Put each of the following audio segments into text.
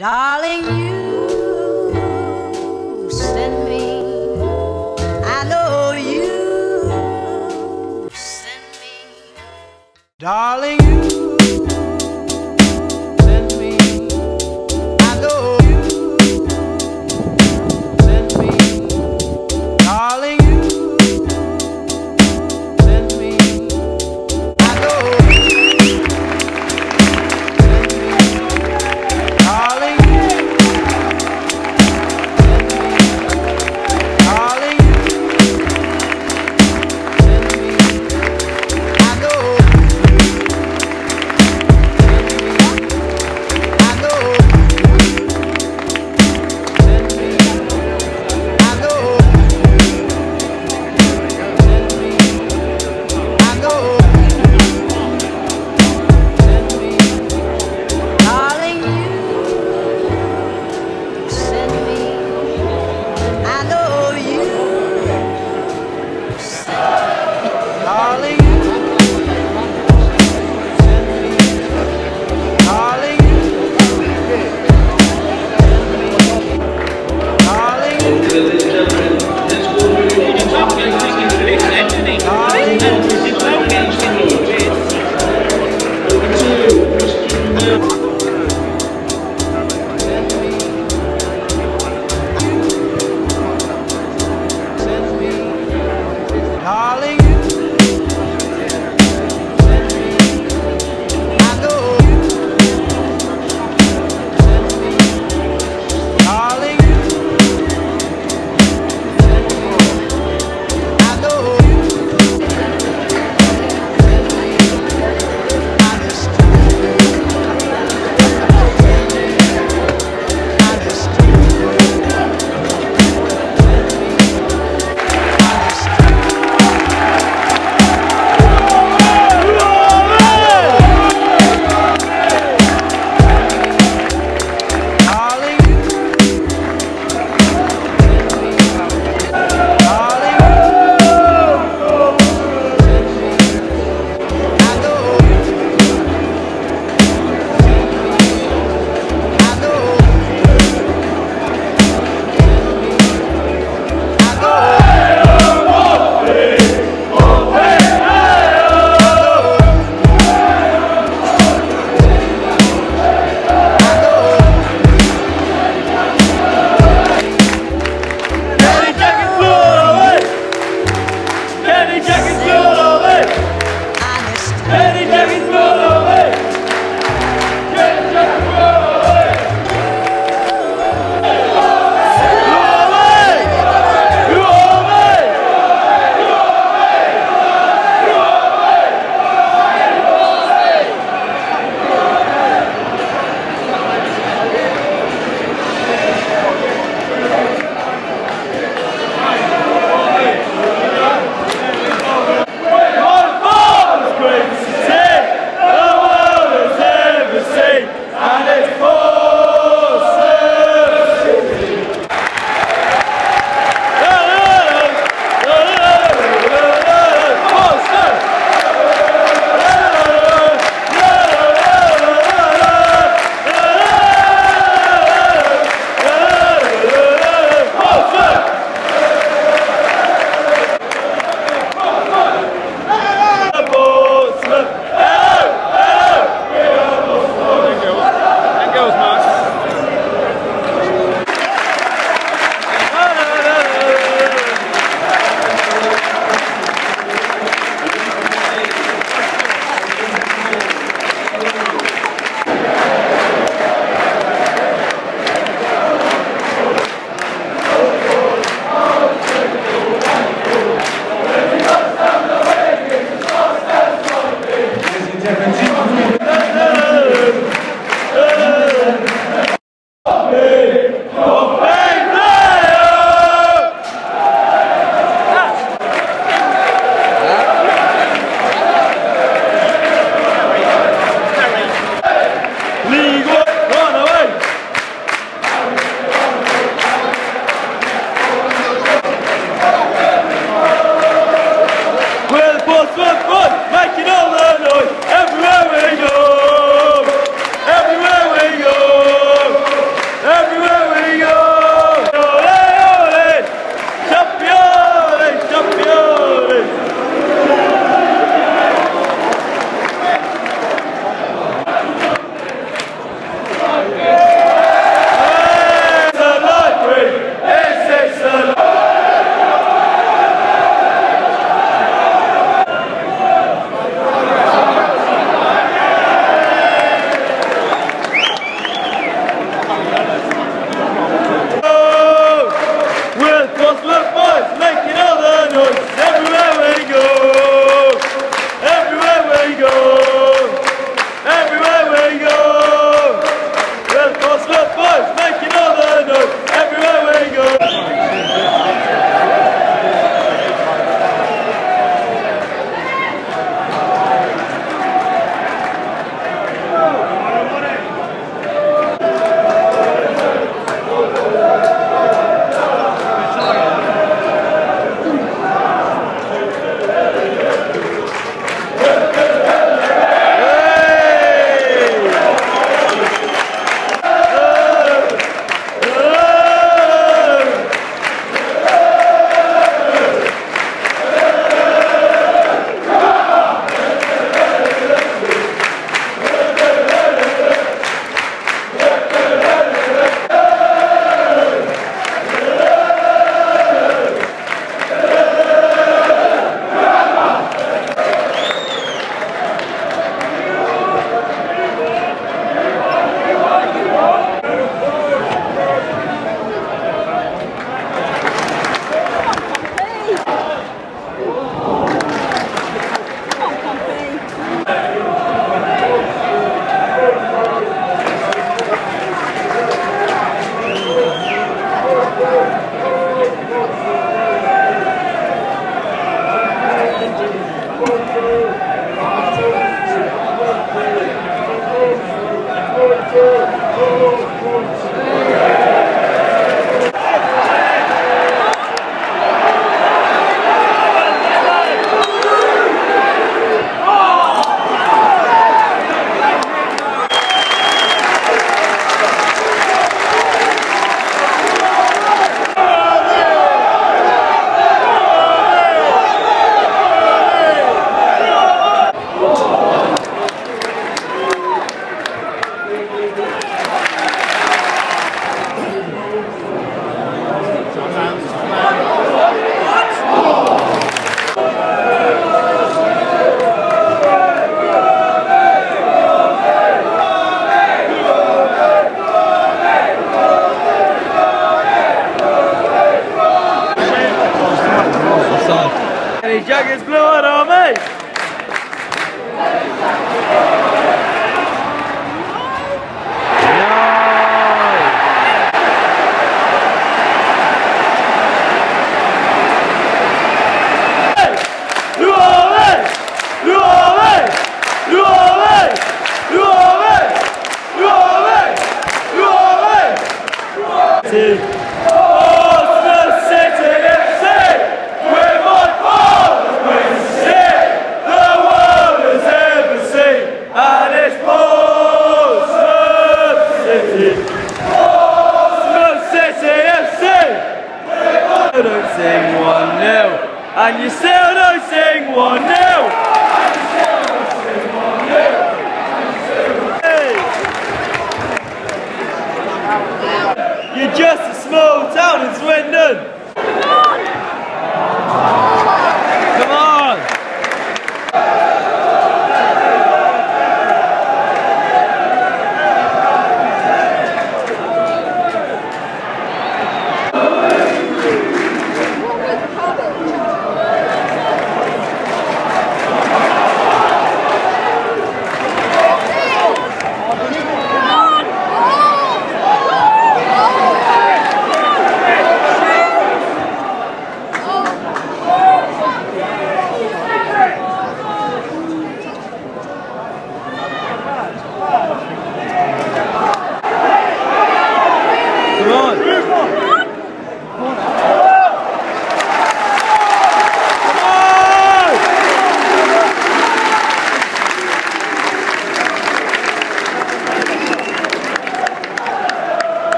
Darling, you send me, I know you send me. Darling, you send me, I know you send me. Darling, you send me, I know you send me. Darling, Jackets blew it on me! And you still don't sing 1-0! You're just a small town in Swindon! Come on!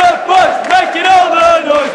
First, make it all the noise.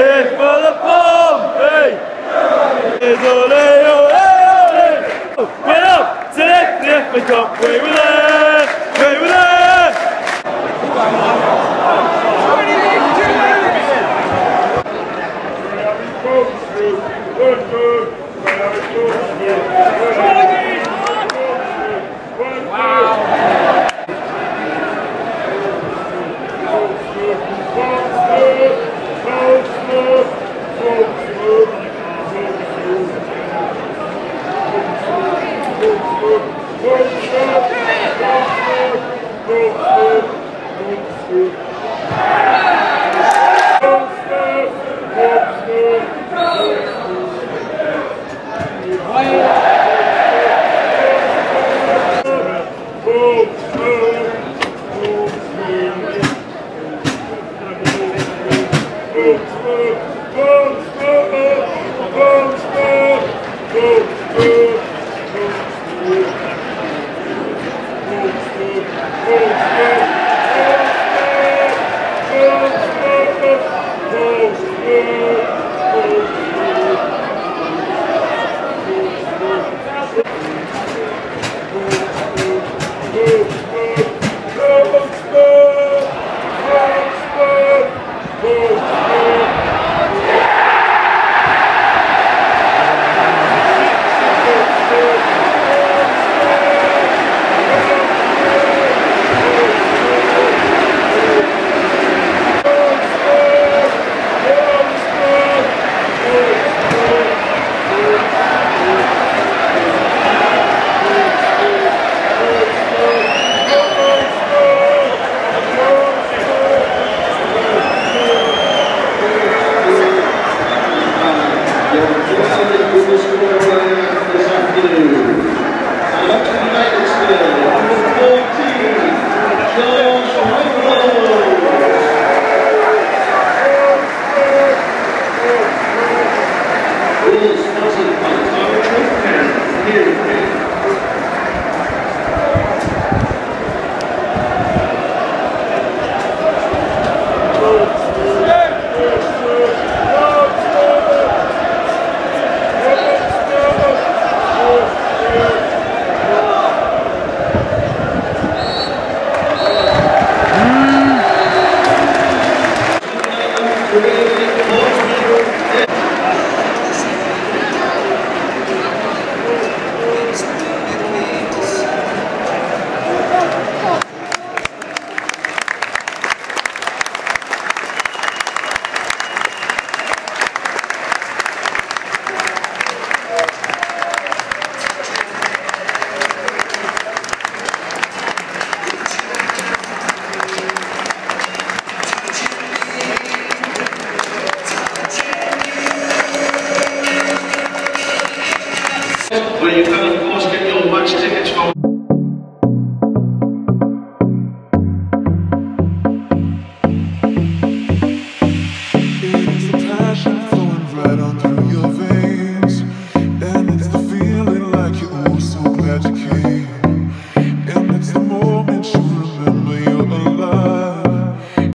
It's for the Pompey! It's ole, ole, ole! Get up! Sit up! Yes, we come! We were there! We were there! It's the passion flowing right on through.